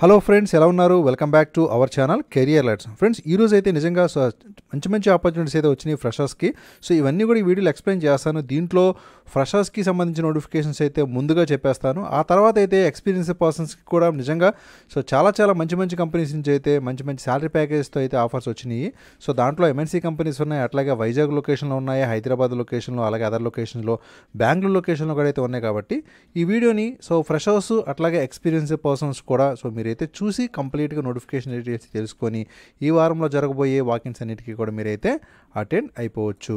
Hello friends, ఎలా ఉన్నారు? Welcome back to our channel career alerts. Friends, ఈ రోజు అయితే నిజంగా మంచి మంచి ఆపర్చునిటీస్ అయితే వచ్చినాయి ఫ్రెషర్స్కి. సో ఇవన్నీ కూడా ఈ వీడియోలో ఎక్స్ప్లెయిన్ చేస్తాను. దీంట్లో ఫ్రెషర్స్కి సంబంధించిన నోటిఫికేషన్స్ అయితే ముందుగా చెప్పేస్తాను. ఆ తర్వాత అయితే ఎక్స్పీరియన్స్ పర్సన్స్కి కూడా నిజంగా సో చాలా మంచి కంపెనీస్ నుంచి అయితే మంచి శాలరీ ప్యాకేజ్తో అయితే ఆఫర్స్ వచ్చినాయి. సో దాంట్లో ఎంఎన్సీ కంపెనీస్ ఉన్నాయి, అట్లాగే వైజాగ్ లొకేషన్లో ఉన్నాయి, హైదరాబాద్ లొకేషన్లో, అలాగే అదర్ లొకేషన్లో, బెంగళూరు లొకేషన్లో కూడా అయితే ఉన్నాయి. కాబట్టి ఈ వీడియోని సో ఫ్రెషర్స్ అట్లాగే ఎక్స్పీరియన్స్ పర్సన్స్ కూడా సో మీరైతే చూసి కంప్లీట్గా నోటిఫికేషన్ డీటెయిల్స్ తెలుసుకొని ఈ వారంలో జరగబోయే వాకింగ్స్ అన్నిటికీ కూడా మీరైతే అటెండ్ అయిపోవచ్చు.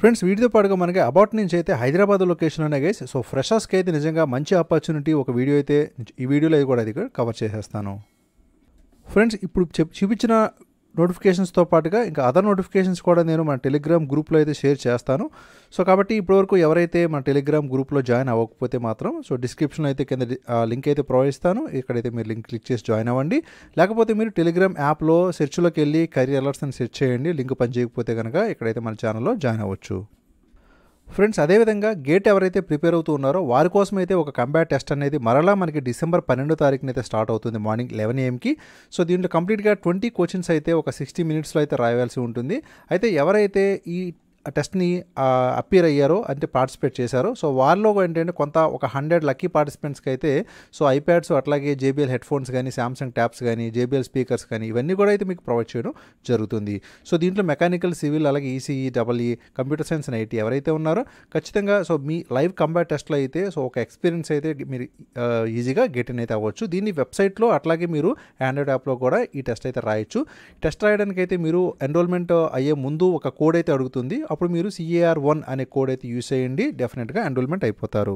ఫ్రెండ్స్, వీటితో పాటుగా మనకి అబౌట్ నుంచి అయితే హైదరాబాద్ లొకేషన్ అనే గైస్ సో ఫ్రెషర్స్కి అయితే నిజంగా మంచి ఆపర్చునిటీ ఒక వీడియో అయితే ఈ వీడియోలో అయితే కూడా అది కవర్ చేసేస్తాను. ఫ్రెండ్స్, ఇప్పుడు చూపించిన నోటిఫికేషన్స్తో పాటుగా ఇంకా అదర్ నోటిఫికేషన్స్ కూడా నేను మన టెలిగ్రామ్ గ్రూప్లో అయితే షేర్ చేస్తాను. సో కాబట్టి ఇప్పటివరకు ఎవరైతే మన టెలిగ్రామ్ గ్రూప్లో జాయిన్ అవ్వకపోతే మాత్రం సో డిస్క్రిప్షన్లో అయితే కింద లింక్ అయితే ప్రొవైడ్ చేస్తాను. ఇక్కడైతే మీరు లింక్ క్లిక్ చేసి జాయిన్ అవ్వండి. లేకపోతే మీరు టెలిగ్రామ్ యాప్లో సెర్చ్లోకి వెళ్ళి కెరియర్ అలర్ట్స్ అని సెర్చ్ చేయండి. లింక్ పని చేయకపోతే కనుక ఇక్కడైతే మన ఛానల్లో జాయిన్ అవ్వచ్చు. ఫ్రెండ్స్, అదేవిధంగా గేట్ ఎవరైతే ప్రిపేర్ అవుతూ ఉన్నారో వారి కోసం అయితే ఒక కంబైన్డ్ టెస్ట్ అనేది మరలా మనకి డిసెంబర్ 12వ తారీఖున అయితే స్టార్ట్ అవుతుంది, మార్నింగ్ 11 AM. సో దీంట్లో కంప్లీట్గా 20 క్వశ్చన్స్ అయితే ఒక 60 నిమిషాల్లో అయితే రాయాల్సి ఉంటుంది. అయితే ఎవరైతే ఈ టెస్ట్ని అపీర్ అయ్యారో అంటే పార్టిసిపేట్ చేశారో సో వాళ్ళలో ఏంటంటే కొంత ఒక 100 లక్కీ పార్టిసిపెంట్స్కి అయితే సో ఐప్యాడ్స్, అట్లాగే JBL హెడ్ ఫోన్స్ కానీ, Samsung ట్యాబ్స్ కానీ, JBL స్పీకర్స్ కానీ ఇవన్నీ కూడా అయితే మీకు ప్రొవైడ్ చేయడం జరుగుతుంది. సో దీంట్లో మెకానికల్, సివిల్, అలాగే ECE, EE, computer science and IT ఎవరైతే ఉన్నారో ఖచ్చితంగా సో మీ లైవ్ కంబైన్డ్ టెస్ట్లో అయితే సో ఒక ఎక్స్పీరియన్స్ అయితే మీరు ఈజీగా గెట్ ఇన్ అయితే అవ్వచ్చు. దీన్ని వెబ్సైట్లో అట్లాగే మీరు ఆండ్రాయిడ్ యాప్లో కూడా ఈ టెస్ట్ అయితే రాయొచ్చు. టెస్ట్ రాయడానికి అయితే మీరు ఎన్రోల్మెంట్ అయ్యే ముందు ఒక కోడ్ అయితే అడుగుతుంది. అప్పుడు మీరు CAR1 అనే కోడ్ అయితే యూజ్ చేయండి, డెఫినెట్గా ఎన్రోల్మెంట్ అయిపోతారు.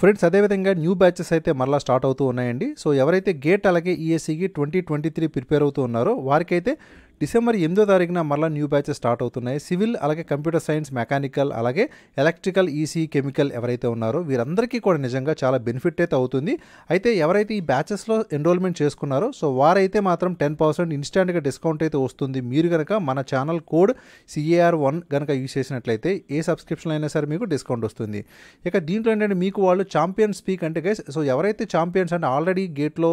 ఫ్రెండ్స్, అదేవిధంగా న్యూ బ్యాచెస్ అయితే మళ్ళీ స్టార్ట్ అవుతూ ఉన్నాయండి. సో ఎవరైతే గేట్ అలాగే ESCకి 2023 ప్రిపేర్ అవుతూ ఉన్నారో వారికైతే డిసెంబర్ 8వ తారీఖున మళ్ళీ న్యూ బ్యాచెస్ స్టార్ట్ అవుతున్నాయి. సివిల్, అలాగే కంప్యూటర్ సైన్స్, మెకానికల్, అలాగే ఎలక్ట్రికల్, ECE, కెమికల్ ఎవరైతే ఉన్నారో వీరందరికీ కూడా నిజంగా చాలా బెనిఫిట్ అయితే అవుతుంది. అయితే ఎవరైతే ఈ బ్యాచెస్లో ఎన్రోల్మెంట్ చేసుకున్నారో సో వారైతే మాత్రం 10% ఇన్స్టాంట్గా డిస్కౌంట్ అయితే వస్తుంది. మీరు కనుక మన ఛానల్ కోడ్ CAR1 కనుక యూజ్ చేసినట్లయితే ఏ సబ్స్క్రిప్షన్ అయినా సరే మీకు డిస్కౌంట్ వస్తుంది. ఇక దీంట్లో ఏంటంటే మీకు వాళ్ళు ఛాంపియన్ స్పీక్ అంటే గైస్ సో ఎవరైతే ఛాంపియన్స్ అంటే ఆల్రెడీ గేట్లో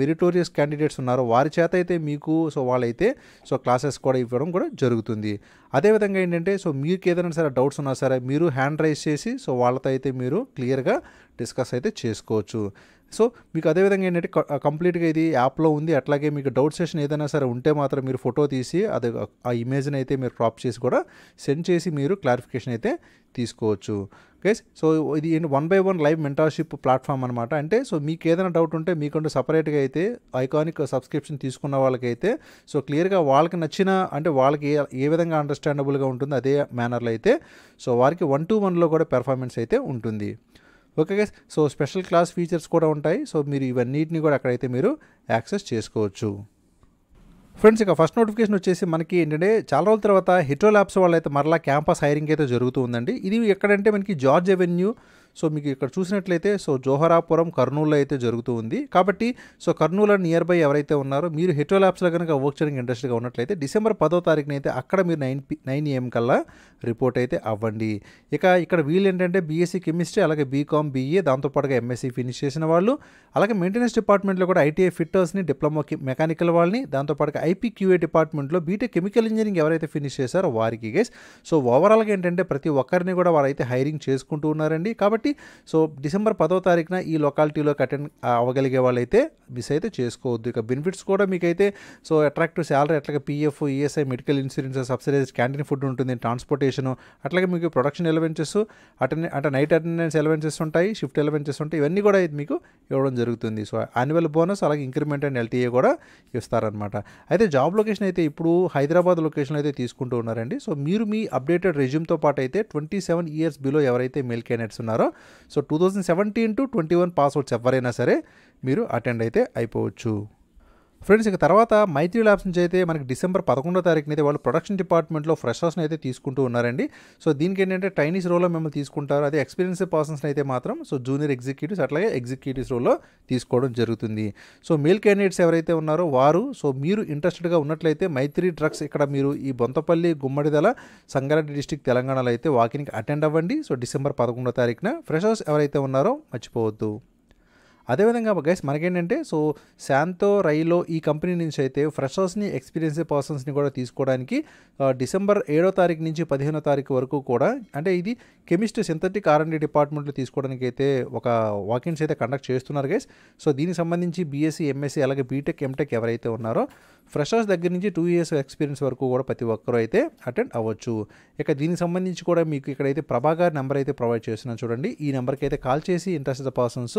మెరిటోరియస్ క్యాండిడేట్స్ ఉన్నారో వారి చేత అయితే మీకు సో వాళ్ళైతే సో క్లాసెస్ కూడా ఇవ్వడం కూడా జరుగుతుంది. అదేవిధంగా ఏంటంటే సో మీకు ఏదైనా సరే డౌట్స్ ఉన్నా సరే మీరు హ్యాండ్ రైజ్ చేసి సో వాళ్ళతో అయితే మీరు క్లియర్గా డిస్కస్ అయితే చేసుకోవచ్చు. సో మీకు అదేవిధంగా ఏంటంటే కంప్లీట్గా ఇది యాప్లో ఉంది. అట్లాగే మీకు డౌట్ సెషన్ ఏదైనా సరే ఉంటే మాత్రం మీరు ఫోటో తీసి అది ఆ ఇమేజ్ని అయితే మీరు క్రాప్ చేసి కూడా సెండ్ చేసి మీరు క్లారిఫికేషన్ అయితే తీసుకోవచ్చు గైస్. సో ఇది 1x1 లైవ్ మెంటర్షిప్ ప్లాట్ఫామ్ అనమాట. అంటే సో మీకు ఏదైనా డౌట్ ఉంటే మీకంటూ సపరేట్గా అయితే ఐకానిక్ సబ్స్క్రిప్షన్ తీసుకున్న వాళ్ళకైతే సో క్లియర్గా వాళ్ళకి నచ్చిన అంటే వాళ్ళకి ఏ విధంగా అండర్స్టాండబుల్గా ఉంటుందో అదే మేనర్లో అయితే సో వారికి 1-to-1లో కూడా పెర్ఫార్మెన్స్ అయితే ఉంటుంది. Okay guys, so special class features కూడా ఉంటాయి. సో మీరు ఇవన్నిటిని కూడా అక్కడైతే మీరు యాక్సెస్ చేసుకోవచ్చు. ఫ్రెండ్స్, ఇక ఫస్ట్ నోటిఫికేషన్ వచ్చేసి మనకి ఏంటంటే చాలా రోజుల తర్వాత హిటో ల్యాబ్స్ వాళ్ళైతే మరలా క్యాంపస్ హైరింగ్ అయితే జరుగుతుందండి. ఇది ఎక్కడంటే మనకి జార్జ్ Avenue సో మీకు ఇక్కడ చూసినట్లయితే సో జోహరాపురం, కర్నూలులో అయితే జరుగుతూ ఉంది. కాబట్టి సో కర్నూలు నియర్ బై ఎవరైతే ఉన్నారో మీరు హిటో ల్యాబ్స్లో కనుక వర్క్ చేయడానికి ఇంట్రెస్ట్గా ఉన్నట్లయితే డిసెంబర్ 10వ తారీఖున అయితే అక్కడ మీరు 9 AM కల్లా రిపోర్ట్ అయితే అవ్వండి. ఇక ఇక్కడ వీళ్ళు ఏంటంటే BSc Chemistry, అలాగే BCom BA, దాంతోపాటుగా MSc ఫినిష్ చేసిన వాళ్ళు, అలాగే మెయింటెనెన్స్ డిపార్ట్మెంట్లో కూడా ITI ఫిట్టర్స్ని, డిప్లొమా మెకానికల్ వాళ్ళని, దాంతోపాటుగా IPQA డిపార్ట్మెంట్లో BTech Chemical Engineering ఎవరైతే ఫినిష్ చేశారో వారికి గైస్ సో ఓవరాల్గా ఏంటంటే ప్రతి ఒక్కరిని కూడా వారైతే హైరింగ్ చేసుకుంటూ ఉన్నారండి. కాబట్టి సో డిసెంబర్ 10వ తారీఖున ఈ లొకాలిటీలోకి అటెండ్ అవ్వగలిగే వాళ్ళైతే మిస్ అయితే చేసుకోవద్దు. ఇక బెనిఫిట్స్ కూడా మీకైతే సో అట్రాక్టివ్ శాలరీ, అట్లాగే PF, ESI, medical insurance, subsidise canteen food ఉంటుంది, ట్రాన్స్పోర్టేషను, అట్లాగే మీకు ప్రొడక్షన్ అలవెన్సెస్, అంటే నైట్ అటెండెన్స్ అలవెన్సెస్ ఉంటాయి, షిఫ్ట్ అలవెన్సెస్ ఉంటాయి, ఇవన్నీ కూడా మీకు ఇవ్వడం జరుగుతుంది. సో యాన్యువల్ బోనస్, అలాగే ఇంక్రిమెంట్ అండ్ LTA కూడా ఇస్తారనమాట. అయితే జాబ్ లొకేషన్ అయితే ఇప్పుడు హైదరాబాద్ లొకేషన్ అయితే తీసుకుంటూ ఉన్నారండి. సో మీరు మీ అప్డేటెడ్ రెజ్యూమ్తో పాటు అయితే 27 years below ఎవరైతే మేల్ క్యాండిడేట్స్ ఉన్నారో సో 2017 to 2021 పాస్అవుట్స్ ఎవరైనా సరే మీరు అటెండ్ అయితే అయిపోవచ్చు. ఫ్రెండ్స్, ఇక తర్వాత మైత్రి ల్యాబ్స్ నుంచి అయితే మనకి డిసెంబర్ 11వ తారీఖున అయితే వాళ్ళు ప్రొడక్షన్ డిపార్ట్మెంట్లో ఫ్రెషర్స్ని అయితే తీసుకుంటూ ఉన్నారండి. సో దీనికి ఏంటంటే ట్రైనీస్ రోల్లో మిమ్మల్ని తీసుకుంటారు, అదే ఎక్స్పీరియన్స్ పర్సన్స్ని అయితే మాత్రం సో జూనియర్ executives, అట్లాగే ఎగ్జిక్యూటివ్స్ రోల్లో తీసుకోవడం జరుగుతుంది. సో మేల్ క్యాండిడేట్స్ ఎవరైతే ఉన్నారో వారు సో మీరు ఇంట్రెస్టెడ్గా ఉన్నట్లయితే మైత్రి డ్రగ్స్ ఇక్కడ మీరు ఈ బొంతపల్లి, గుమ్మడిదల, సంగారెడ్డి డిస్టిక్, తెలంగాణలో అయితే వాకింగ్కి అటెండ్ అవ్వండి. సో డిసెంబర్ 11వ తారీఖున ఫ్రెషర్స్ ఎవరైతే ఉన్నారో మర్చిపోవద్దు. అదేవిధంగా గైస్ మనకేంటంటే సో శాంతో రైలో ఈ కంపెనీ నుంచి అయితే ఫ్రెషర్స్ని ఎక్స్పీరియన్స్డ్ పర్సన్స్ని కూడా తీసుకోవడానికి December 7వ తారీఖు నుంచి 15వ తారీఖు వరకు కూడా అంటే ఇది కెమిస్ట్రీ సింథటిక్ R&D డిపార్ట్మెంట్లో తీసుకోవడానికి అయితే ఒక వాకిన్స్ అయితే కండక్ట్ చేస్తున్నారు గైస్. సో దీనికి సంబంధించి బీఎస్సీ ఎంఎస్సీ అలాగే బీటెక్ ఎంటెక్ ఎవరైతే ఉన్నారో ఫ్రెషర్స్ దగ్గర నుంచి 2 years ఎక్స్పీరియన్స్ వరకు కూడా ప్రతి ఒక్కరూ అయితే అటెండ్ అవ్వచ్చు. ఇక దీనికి సంబంధించి కూడా మీకు ఇక్కడైతే ప్రభాకర్ నెంబర్ అయితే ప్రొవైడ్ చేస్తున్నాను చూడండి. ఈ నెంబర్కి అయితే కాల్ చేసి ఇంట్రెస్టెడ్ పర్సన్స్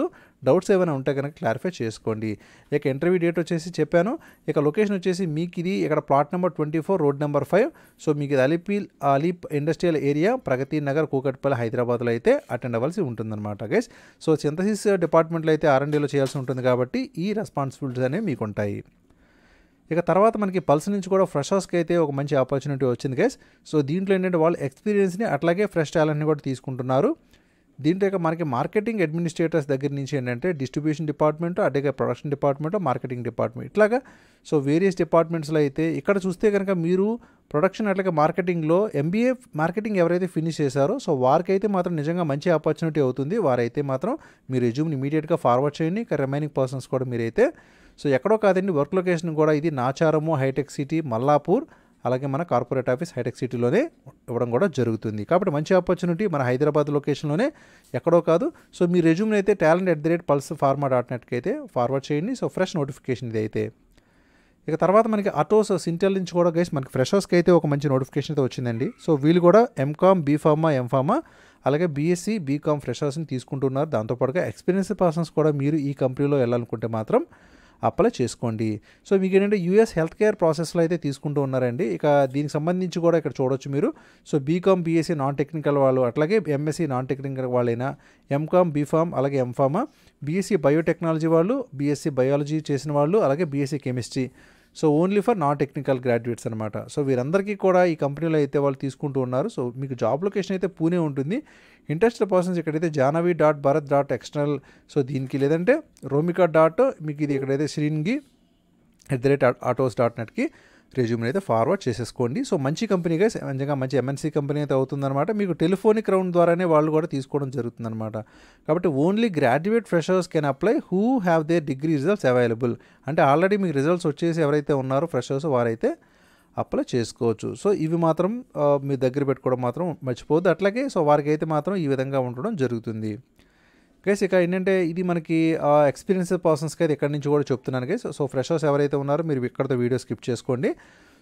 డౌట్స్ ఏమైనా ఉంటే కనుక క్లారిఫై చేసుకోండి. ఇక ఇంటర్వ్యూ డేట్ వచ్చేసి చెప్పాను. ఇక లొకేషన్ వచ్చేసి మీకు ఇది ఇక్కడ plot number 24 road number 5. So మీకు ఇది అలీప్ ఇండస్ట్రియల్ ఏరియా ప్రగతి నగర్ కూకట్పల్లి హైదరాబాద్లో అయితే అటెండ్ అవ్వాల్సి ఉంటుందన్నమాట గైస్. సో సింథసిస్ డిపార్ట్మెంట్లో అయితే R&Dలో చేయాల్సి ఉంటుంది కాబట్టి ఈ రెస్పాన్సిబిలిటీస్ అనేవి మీకు ఉంటాయి. ఇక తర్వాత మనకి పల్స్ నుంచి కూడా ఫ్రెషర్స్కి అయితే ఒక మంచి ఆపర్చునిటీ వచ్చింది గైస్. సో దీంట్లో ఏంటంటే వాళ్ళు ఎక్స్పీరియన్స్ని అట్లాగే ఫ్రెష్ టాలెంట్ని కూడా తీసుకుంటున్నారు. దీంట్లో ఇక మనకి మార్కెటింగ్ అడ్మినిస్ట్రేటర్స్ దగ్గర నుంచి ఏంటంటే డిస్ట్రిబ్యూషన్ డిపార్ట్మెంట్ అట్లాగే ప్రొడక్షన్ డిపార్ట్మెంట్ మార్కెటింగ్ డిపార్ట్మెంట్ ఇట్లాగా సో వేరియస్ డిపార్ట్మెంట్స్లో అయితే ఇక్కడ చూస్తే కనుక మీరు ప్రొడక్షన్ అట్లాగే మార్కెటింగ్లో MBA మార్కెటింగ్ ఎవరైతే ఫినిష్ చేశారో సో వారికైతే మాత్రం నిజంగా మంచి ఆపర్చునిటీ అవుతుంది. వారైతే మాత్రం మీ రెజ్యూమ్ని ఇమీడియట్గా ఫార్వర్డ్ చేయండి. ఇక రిమైనింగ్ పర్సన్స్ కూడా మీరైతే సో ఎక్కడో కాదండి వర్క్ లొకేషన్ కూడా ఇది నాచారము హైటెక్ సిటీ మల్లాపూర్ అలాగే మన కార్పొరేట్ ఆఫీస్ హైటెక్ సిటీలోనే ఇవ్వడం కూడా జరుగుతుంది కాబట్టి మంచి ఆపర్చునిటీ మన హైదరాబాద్ లొకేషన్లోనే ఎక్కడో కాదు. సో మీ రెజ్యూమ్ని అయితే talent@pulsepharma.net అయితే ఫార్వర్డ్ చేయండి. సో ఫ్రెష్ నోటిఫికేషన్ ఇది అయితే. ఇక తర్వాత మనకి అటోస్ సింటెల్ నుంచి కూడా గైస్ మనకి ఫ్రెషర్స్కి అయితే ఒక మంచి నోటిఫికేషన్ అయితే వచ్చిందండి. సో వీళ్ళు కూడా ఎంకామ్ బీఫార్మా ఎంఫార్మా అలాగే బీఎస్సీ బీకామ్ ఫ్రెషర్స్ని తీసుకుంటున్నారు. దాంతోపాటుగా ఎక్స్పీరియన్స్డ్ పర్సన్స్ కూడా మీరు ఈ కంపెనీలో వెళ్ళాలనుకుంటే మాత్రం అప్లై చేసుకోండి. సో మీకు ఏంటంటే US హెల్త్ కేర్ ప్రాసెస్లో అయితే తీసుకుంటూ ఉన్నారండి. ఇక దీనికి సంబంధించి కూడా ఇక్కడ చూడొచ్చు మీరు. So BCom BSc non technical వాళ్ళు అట్లాగే MSc నాన్ టెక్నికల్ వాళ్ళైనా ఎంకామ్ బీఫామ్ అలాగే ఎంఫామా BSc బయోటెక్నాలజీ వాళ్ళు BSc బయాలజీ చేసిన వాళ్ళు అలాగే BSc chemistry so only for non technical graduates అనమాట. సో వీరందరికీ కూడా ఈ కంపెనీలో అయితే వాళ్ళు తీసుకుంటూ ఉన్నారు. సో మీకు జాబ్ లొకేషన్ అయితే పూణే ఉంటుంది. ఇంట్రెస్టెడ్ పర్సన్స్ ఇక్కడైతే janavi.bharat.external సో దీనికి లేదంటే romika. మీకు ఇది ఇక్కడైతే sringi@atos.netకి రెజ్యూమ్ని అయితే ఫార్వర్డ్ చేసేసుకోండి. సో మంచి కంపెనీగా నిజంగా మంచి MNC కంపెనీ అయితే అవుతుందన్నమాట. మీకు టెలిఫోనిక్ రౌండ్ ద్వారానే వాళ్ళు కూడా తీసుకోవడం జరుగుతుందన్నమాట. కాబట్టి only graduate freshers can apply who have their degree results available అంటే ఆల్రెడీ మీకు రిజల్ట్స్ వచ్చేసి ఎవరైతే ఉన్నారో ఫ్రెషర్స్ వారైతే అప్లై చేసుకోవచ్చు. సో ఇవి మాత్రం మీ దగ్గర పెట్టుకోవడం మాత్రం మర్చిపోవద్దు. అట్లాగే సో వారికి అయితే మాత్రం ఈ విధంగా ఉండడం జరుగుతుంది గైస్. ఇక ఏంటంటే ఇది మనకి ఎక్స్పీరియన్స్డ్ పర్సన్స్కి అయితే ఎక్కడి నుంచి కూడా చెప్తున్నాను గైస్. సో ఫ్రెషర్స్ ఎవరైతే ఉన్నారో మీరు ఇక్కడతో వీడియో స్కిప్ చేసుకోండి.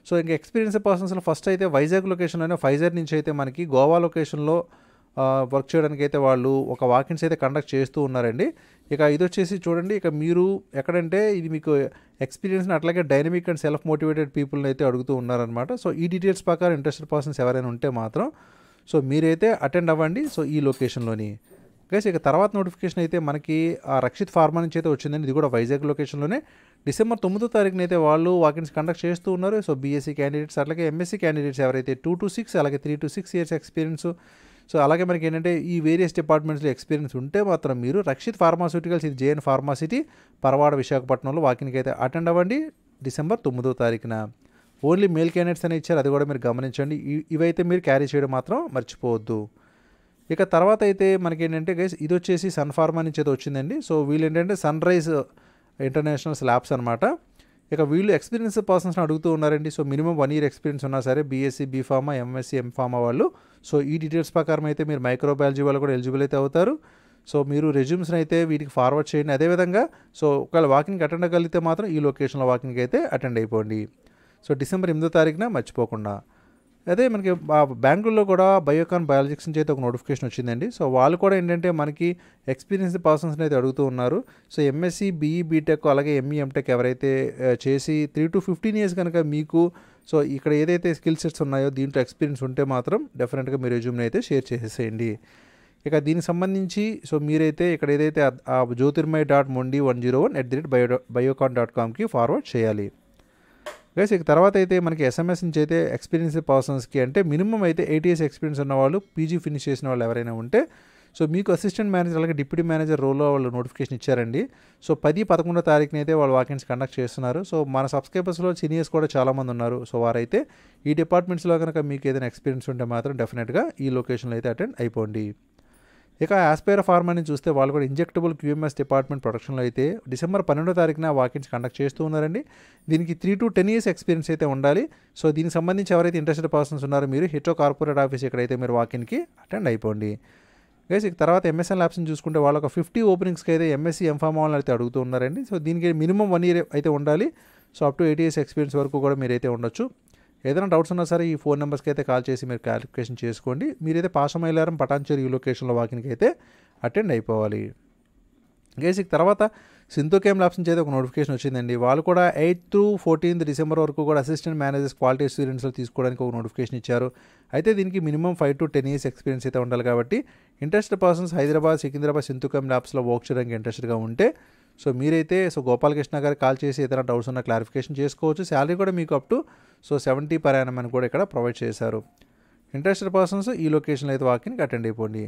సో ఇంకా ఎక్స్పీరియన్స్డ్ పర్సన్స్లో ఫస్ట్ అయితే వైజాగ్ లొకేషన్లోనే Pfizer నుంచి అయితే మనకి గోవా లొకేషన్లో వర్క్ చేయడానికి అయితే వాళ్ళు ఒక వాకిన్స్ అయితే కండక్ట్ చేస్తూ ఉన్నారండి. ఇక ఇది వచ్చేసి చూడండి ఇక మీరు ఎక్కడంటే ఇది మీకు ఎక్స్పీరియన్స్ని అట్లాగే డైనమిక్ అండ్ సెల్ఫ్ మోటివేటెడ్ పీపుల్ని అయితే అడుగుతూ ఉన్నారనమాట. సో ఈ డీటెయిల్స్ ప్రకారం ఇంట్రెస్టెడ్ పర్సన్స్ ఎవరైనా ఉంటే మాత్రం సో మీరైతే అటెండ్ అవ్వండి. సో ఈ లొకేషన్లోని గైస్. ఇక తర్వాత నోటిఫికేషన్ అయితే మనకి రక్షిత్ ఫార్మా నుంచి అయితే వచ్చిందండి. ఇది కూడా వైజాగ్ లొకేషన్లోనే December 9వ తారీఖున అయితే వాళ్ళు వాకిన్స్ కండక్ట్ చేస్తూ ఉన్నారు. సో BSc క్యాండిడేట్స్ అట్లాగే MSc క్యాండిడేట్స్ ఎవరైతే 2 to 6 అలాగే 3 to 6 years ఎక్స్పీరియన్స్ సో అలాగే మనకి ఏంటంటే ఈ వేరియస్ డిపార్ట్మెంట్స్లో ఎక్స్పీరియన్స్ ఉంటే మాత్రం మీరు రక్షిత్ ఫార్మాస్యూటికల్స్ ఇది JN ఫార్మాసిటీ పరవాడ విశాఖపట్నంలో వాకిన్కి అయితే అటెండ్ అవ్వండి December 9వ తారీఖున. ఓన్లీ మేల్ క్యాండిడేట్స్ అనే ఇచ్చారు అది కూడా మీరు గమనించండి. ఇవైతే మీరు క్యారీ చేయడం మాత్రం మర్చిపోవద్దు. ఇక తర్వాత అయితే మనకి ఏంటంటే గైస్ ఇది వచ్చేసి సన్ ఫార్మా నుంచి అయితే వచ్చిందండి. సో వీళ్ళు ఏంటంటే సన్ రైజ్ ఇంటర్నేషనల్ ల్యాబ్స్ అనమాట. ఇక వీళ్ళు ఎక్స్పీరియన్స్డ్ పర్సన్స్ని అడుగుతూ ఉన్నారండి. సో మినిమం 1 year ఎక్స్పీరియన్స్ ఉన్నా సరే BSc బీఫార్మా MSc ఎంఫార్మా వాళ్ళు సో ఈ డీటెయిల్స్ ప్రకారం అయితే మీరు మైక్రోబయాలజీ వాళ్ళు కూడా ఎలిజిబుల్ అయితే అవుతారు. సో మీరు రెజ్యూమ్స్ని అయితే వీటికి ఫార్వర్డ్ చేయండి. అదేవిధంగా సో ఒకవేళ వాకింగ్కి అటెండ్ అవ్వగలిగితే మాత్రం ఈ లొకేషన్లో వాకింగ్కి అయితే అటెండ్ అయిపోండి. సో December 8వ తారీఖున మర్చిపోకుండా. అదే మనకి బెంగళూరులో కూడా బయోకాన్ బయాలజిక్స్ నుంచి అయితే ఒక నోటిఫికేషన్ వచ్చిందండి. సో వాళ్ళు కూడా ఏంటంటే మనకి ఎక్స్పీరియన్స్డ్ పర్సన్స్ని అయితే అడుగుతూ ఉన్నారు. సో MSc BE బీటెక్ అలాగే ME ఎంటెక్ ఎవరైతే చేసి 3 to 15 years కనుక మీకు సో ఇక్కడ ఏదైతే స్కిల్ సెట్స్ ఉన్నాయో దీంట్లో ఎక్స్పీరియన్స్ ఉంటే మాత్రం డెఫినెట్గా మీ రెజ్యూమ్ని అయితే షేర్ చేసేసేయండి. ఇక దీనికి సంబంధించి సో మీరైతే ఇక్కడ ఏదైతే jyotirmay.mondi101@biocon.comకి ఫార్వర్డ్ చేయాలి గైస్. ఇక తర్వాత అయితే మనకి SMS నుంచి అయితే ఎక్స్పీరియన్స్డ్ పర్సన్స్కి అంటే మినిమం అయితే 8 years ఎక్స్పీరియన్స్ ఉన్నవాళ్ళు PG ఫినిష్ చేసిన వాళ్ళు ఎవరైనా ఉంటే సో మీకు అసిస్టెంట్ మేనేజర్ అలాగే డిప్యూటీ మేనేజర్ రోల్లో వాళ్ళు నోటిఫికేషన్ ఇచ్చారండి. సో 10, 11వ తారీఖున అయితే వాళ్ళు వాకిన్స్ కండక్ట్ చేస్తున్నారు. సో మన సబ్స్క్రైబర్స్లో సీనియర్స్ కూడా చాలామంది ఉన్నారు. సో వారైతే ఈ డిపార్ట్మెంట్స్లో కనుక మీకు ఏదైనా ఎక్స్పీరియన్స్ ఉంటే మాత్రం డెఫినెట్గా ఈ లొకేషన్లో అయితే అటెండ్ అయిపోండి. ఇక ఆస్పైర్ ఫార్మాని చూస్తే వాళ్ళు కూడా ఇంజెక్టబుల్ క్యూఎంఎస్ డిపార్ట్మెంట్ ప్రొడక్షన్లో అయితే December 12వ తారీఖున వాకిన్స్ కండక్ట్ చేస్తూ ఉన్నారండి. దీనికి 3 to 10 years ఎక్స్పీరియన్స్ అయితే ఉండాలి. సో దీనికి సంబంధించి ఎవరైతే ఇంట్రెస్టెడ్ పర్సన్స్ ఉన్నారో మీరు హిటో కార్పొరేట్ ఆఫీస్ ఇక్కడైతే మీరు వాకిన్కి అటెండ్ అయిపోండి గైస్. ఇక తర్వాత ఎంఎస్ఎన్ ల్యాబ్స్ని చూసుకుంటే వాళ్ళొక 50 ఓపెనింగ్స్కి అయితే ఎంఎస్సీ ఎంఫార్మాలను అయితే అడుగుతూ ఉన్నారండి. సో దీనికి మినిమం 1 year అయితే ఉండాలి. So up to 8 years experience వరకు కూడా మీరైతే ఉండొచ్చు. ఏదైనా డౌట్స్ ఉన్నా సరే ఈ 4 numbers అయితే కాల్ చేసి మీరు క్లారిఫికేషన్ చేసుకోండి. మీరైతే పాశమైలారం పటాన్చేరి లొకేషన్లో వాకిన్కి అయితే అటెండ్ అయిపోవాలి గైస్. ఇక తర్వాత సింతోకేమ్ ల్యాబ్స్ నుంచి అయితే ఒక నోటిఫికేషన్ వచ్చిందండి. వాళ్ళు కూడా 8 to 14th December వరకు కూడా అసిస్టెంట్ మేనేజర్స్ క్వాలిటీ ఎక్స్పీరియన్స్లో తీసుకోవడానికి ఒక నోటిఫికేషన్ ఇచ్చారు. అయితే దీనికి మినిమం 5 to 10 years ఎక్స్పీరియన్స్ అయితే ఉండాలి. కాబట్టి ఇంట్రెస్టెడ్ పర్సన్స్ హైదరాబాద్, సికింద్రాబాద్ సింతోకేమ్ ల్యాబ్స్లో వర్క్ చేయడానికి ఇంట్రెస్టెడ్గా ఉంటే సో మీరైతే గోపాలకృష్ణ గారికి కాల్ చేసి ఏదైనా డౌట్స్ ఉన్నా క్లారిఫికేషన్ చేసుకోవచ్చు. శాలరీ కూడా మీకు అప్ టు 70 per annum అని కూడా ఇక్కడ ప్రొవైడ్ చేశారు. ఇంట్రెస్టెడ్ పర్సన్స్ ఈ లొకేషన్లో అయితే వాకిన్కి అటెండ్ అయిపోండి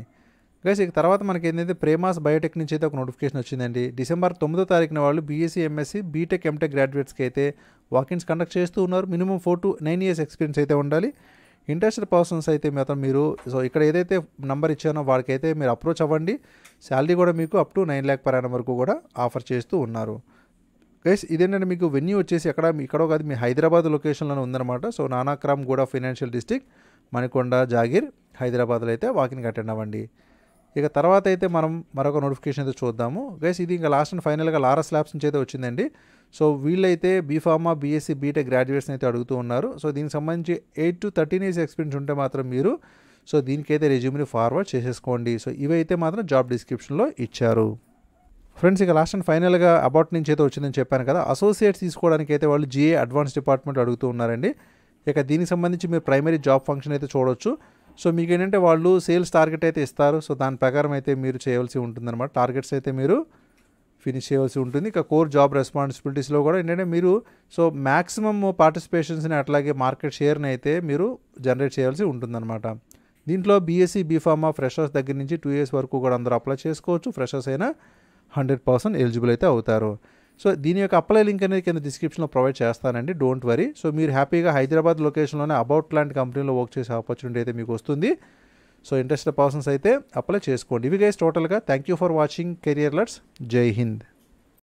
గైస్. ఇక తర్వాత మనకి ఏంటంటే ప్రేమా బయోటెక్ నుంచి అయితే ఒక నోటిఫికేషన్ వచ్చిందండి. December 9వ తారీఖున వాళ్ళు బీఎస్సీ, ఎంఎస్సీ, బీటెక్, ఎంటెక్ గ్రాడ్యుయేట్స్కి అయితే వాకిన్స్ కండక్ట్ చేస్తూ ఉన్నారు. మినిమం 4 to 9 years ఎక్స్పీరియన్స్ అయితే ఉండాలి. ఇంట్రెస్టెడ్ పర్సన్స్ అయితే మొత్తం మీరు ఇక్కడ ఏదైతే నెంబర్ ఇచ్చానో వాడికైతే మీరు అప్రోచ్ అవ్వండి. శాలరీ కూడా మీకు up to 9 lakh per annum వరకు కూడా ఆఫర్ చేస్తూ ఉన్నారు గైస్. ఇదేంటంటే మీకు వెన్యూ వచ్చేసి ఇక్కడో కాదు మీ హైదరాబాద్ లొకేషన్లోనే ఉందన్నమాట. సో నానాక్రామ్ గూడ ఫైనాన్షియల్ డిస్ట్రిక్ట్, మణికొండ, జాగీర్, హైదరాబాద్లో అయితే వాకిన్కి అటెండ్ అవ్వండి. ఇక తర్వాత అయితే మనం మరొక నోటిఫికేషన్ అయితే చూద్దాము గైస్. ఇది ఇంకా లాస్ట్ అండ్ ఫైనల్గా లారస్ ల్యాబ్స్ నుంచి అయితే వచ్చిందండి. సో వీళ్ళైతే బీఫార్మా, బీఎస్సీ, బీటెక్ గ్రాడ్యుయేట్స్ని అయితే అడుగుతూ ఉన్నారు. సో దీనికి సంబంధించి 8 to 13 years ఎక్స్పీరియన్స్ ఉంటే మాత్రం మీరు దీనికైతే రెజ్యూమ్ని ఫార్వర్డ్ చేసేసుకోండి. సో ఇవైతే మాత్రం జాబ్ డిస్క్రిప్షన్లో ఇచ్చారు ఫ్రెండ్స్. ఇక లాస్ట్ అండ్ ఫైనల్గా అబౌట్ నుంచి అయితే వచ్చిందని చెప్పాను కదా. అసోసియేట్స్ తీసుకోవడానికి అయితే వాళ్ళు జిఏ అడ్వాన్స్ డిపార్ట్మెంట్ అడుగుతూ ఉన్నారండి. ఇక దీనికి సంబంధించి మీరు ప్రైమరీ జాబ్ ఫంక్షన్ అయితే చూడవచ్చు. సో మీకు ఏంటంటే వాళ్ళు సేల్స్ టార్గెట్ అయితే ఇస్తారు. సో దాని ప్రకారం అయితే మీరు చేయవలసి ఉంటుందన్నమాట. టార్గెట్స్ అయితే మీరు ఫినిష్ చేయవలసి ఉంటుంది. ఇక కోర్ జాబ్ రెస్పాన్సిబిలిటీస్లో కూడా ఏంటంటే మీరు మ్యాక్సిమమ్ పార్టిసిపేషన్స్ని అట్లాగే మార్కెట్ షేర్ని అయితే మీరు జనరేట్ చేయవలసి ఉంటుందన్నమాట. దీంట్లో బీఎస్సీ, బీఫార్మా ఫ్రెషర్స్ దగ్గర నుంచి 2 years వరకు కూడా అందరూ అప్లై చేసుకోవచ్చు. ఫ్రెషర్స్ అయినా 100% ఎలిజిబుల్ అయితే అవుతారు. సో దీని యొక్క అప్లై లింక్ అనేది కింద డిస్క్రిప్షన్లో ప్రొవైడ్ చేస్తానండి. Don't worry. సో మీరు హ్యాపీగా హైదరాబాద్ లొకేషన్లోనే అబౌట్ లాంటి కంపెనీలో వర్క్ చేసే ఆపర్చునిటీ అయితే మీకు వస్తుంది. సో ఇంట్రెస్టెడ్ పర్సన్స్ అయితే అప్లై చేసుకోండి. ఇవి గైస్ టోటల్గా. Thank you for watching career alerts. జై హింద్.